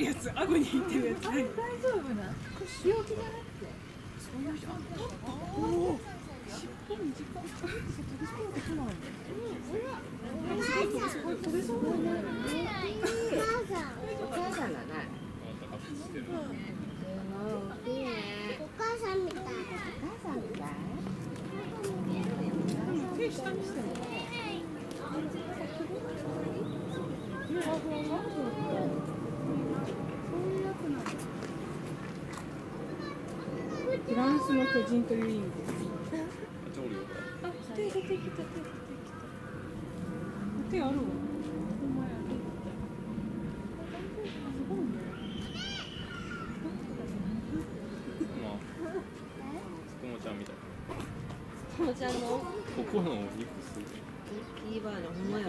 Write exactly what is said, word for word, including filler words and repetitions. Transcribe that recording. るやつ、顎にいってるやつ。大丈夫な？これ病気じゃなくて。そういう人。おお。尻尾短い。尻尾がない。うん。すごいすごい飛べそうだね。お母さんだね。お母さんみたい。お母さんみたい。手下にしても。フランスの巨人という意味です。手あるわ。ここのお肉すごい。キーバーのほんまや。